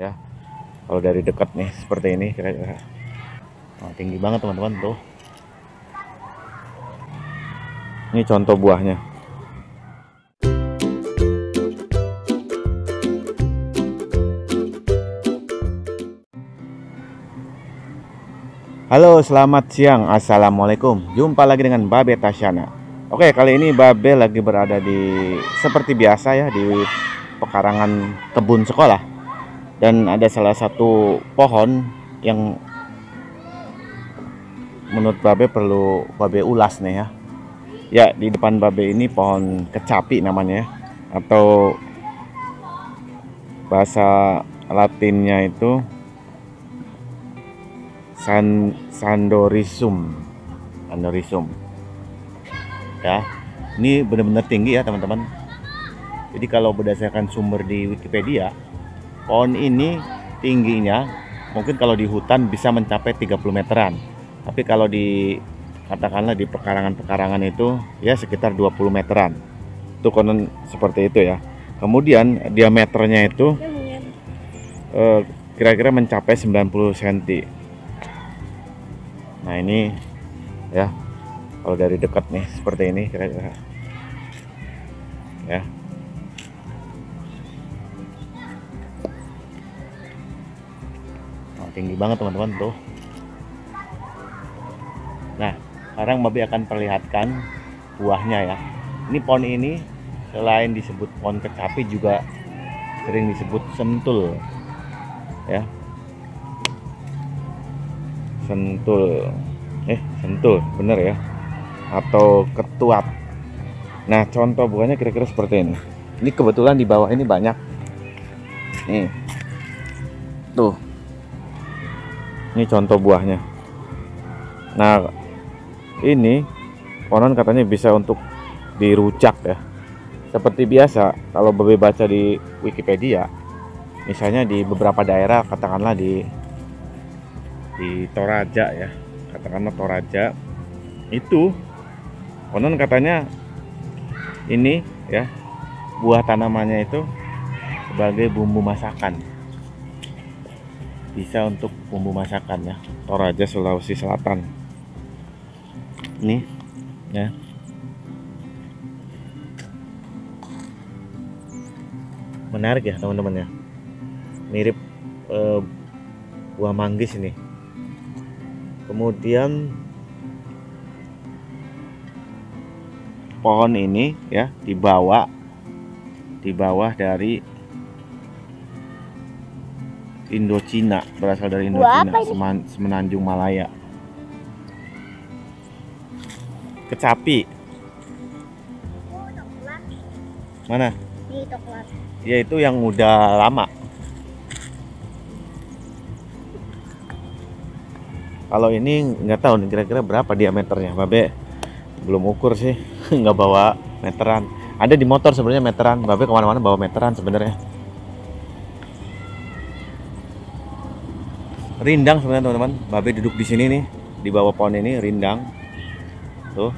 ya. Kalau dari dekat nih seperti ini kira-kira. Nah, tinggi banget teman-teman tuh. Ini contoh buahnya. Halo, selamat siang. Assalamualaikum. Jumpa lagi dengan Babe Tasyana. Oke, kali ini Babe lagi berada di seperti biasa ya, di pekarangan kebun sekolah. Dan ada salah satu pohon yang menurut Babe perlu Babe ulas nih ya. Ya, di depan Babe ini pohon kecapi namanya ya, atau bahasa Latinnya itu Sandorisum ya. Ini benar-benar tinggi ya teman-teman. Jadi kalau berdasarkan sumber di Wikipedia, pohon ini tingginya mungkin kalau di hutan bisa mencapai 30 meteran. Tapi kalau di katakanlah di pekarangan-pekarangan itu ya sekitar 20 meteran. Itu konon seperti itu ya. Kemudian diameternya itu kira-kira mencapai 90 cm. Nah ini ya, kalau dari dekat nih seperti ini kira-kira ya. Nah, tinggi banget teman-teman tuh. Nah sekarang Babe akan perlihatkan buahnya ya. Ini pohon ini selain disebut pohon kecapi juga sering disebut sentul ya. Sentul bener ya, atau ketuat. Nah contoh buahnya kira-kira seperti ini. Ini kebetulan di bawah ini banyak nih tuh, ini contoh buahnya. Nah ini konon katanya bisa untuk dirujak ya. Seperti biasa kalau Babe baca di Wikipedia, misalnya di beberapa daerah, katakanlah di Toraja ya, katakanlah Toraja itu konon katanya ini ya buah tanamannya itu sebagai bumbu masakan, bisa untuk bumbu masakan ya. Toraja, Sulawesi Selatan ini ya. Menarik ya teman-teman ya, mirip buah manggis ini. Kemudian pohon ini ya di bawah dari Indochina, berasal dari Indochina, semenanjung Malaya. Kecapi. Mana? Ya itu yang udah lama. Kalau ini nggak tahu nih kira-kira berapa diameternya, Babe belum ukur sih, nggak bawa meteran. Ada di motor sebenarnya meteran, Babe kemana-mana bawa meteran sebenarnya. Rindang sebenarnya teman-teman, Babe duduk di sini nih, di bawah pohon ini rindang. Tuh.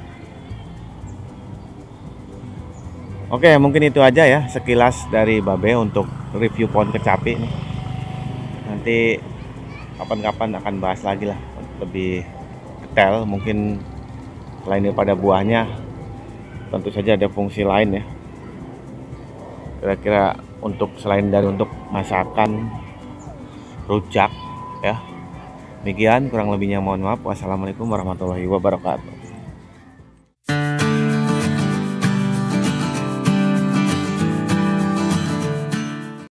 Oke, mungkin itu aja ya sekilas dari Babe untuk review pohon kecapi nih. Nanti kapan-kapan akan bahas lagi lah, lebih detail mungkin selain daripada buahnya tentu saja ada fungsi lain ya, kira-kira untuk selain dari untuk masakan rujak ya. Demikian kurang lebihnya mohon maaf. Wassalamualaikum warahmatullahi wabarakatuh.